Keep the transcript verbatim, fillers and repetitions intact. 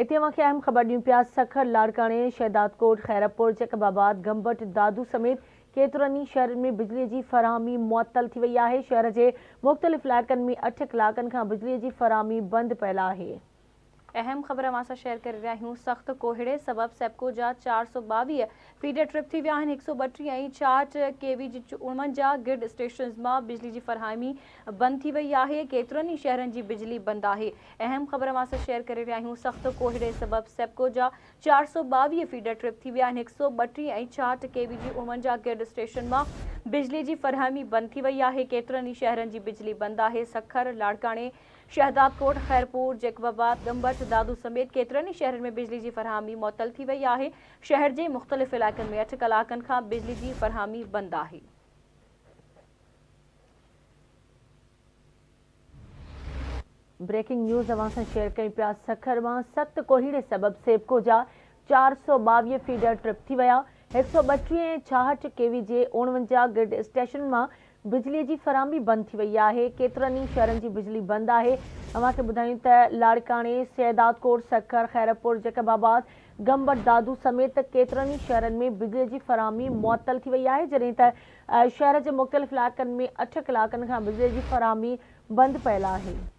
इतम के अहम खबर यूं पिया। सखर, लाड़काने, शहदादकोट, खैरपुर, चकबाबाद, गंबट, दादू समेत केतरनी शहर में बिजली की फरहमी मुअत्तल थी वही है। शहर के मुख्तलिफ़ इलाक़नि में अठ कलाकन का बिजली की फरहमी बंद पैल है। अहम खबर असा शेयर कर रहा हूँ। सख्त कोहड़े सबब सेपको जा चार सौ ॿावीह फीडर ट्रिप थी वह एक सौ बटी ऐं चारि केवी जी उणवंजाह ग्रिड स्टेशन में बिजली की फरहमी बंद थी वही है। केतरन ही शहरन की बिजली बंद है। अहम खबर असा शेयर कर रहा हूँ। सख्त कोहड़े सबब सेपको जा चार सौ ॿावीह फीडर ट्रिप थी वह एक सौ बटी ऐं चारि केवी जी उणवंजाह ग्रिड स्टेशन में बिजली की फरहमी बंद थी वही है। केतरन ही शहरन की बिजली बंद है। सखर, लाड़काने, शहदादकोट, खैरपुर, जकबाबाद, गंबट, दादू समेत केतरन शहर में बिजली की फरहमी मुअत्तल थी वही है। शहर के मुख्तलिफ़ इलाक़नि में अठ कलाकन का बिजली की फरहमी बंद है। ब्रेकिंग न्यूज़ अवां सां शेयर कयूं पिया। सखर में सख्त कोहीड़े सबब सेपको जा चार सौ ॿावीह फीडर ट्रिप थी वया। एक सौ बटीह ऐं छाहठि केवी जे उणवंजाह ग्रिड स्टेशन में बिजली की फरहमी बंद थी वही है। केतरन शहरन की बिजली बंद है। अवां खे बुधायूं त लाड़काने, शहदादकोट, सखर, खैरपुर, जकबाबाद, गंबट, दादू समेत केतरन शहरन में बिजली की फरहमी मुअत्तल थी वही है। जैसे त शहर के मुख्तलिफ़ इलाक़नि में अठ कलाकन का बिजली की फरहमी बंद पैल है।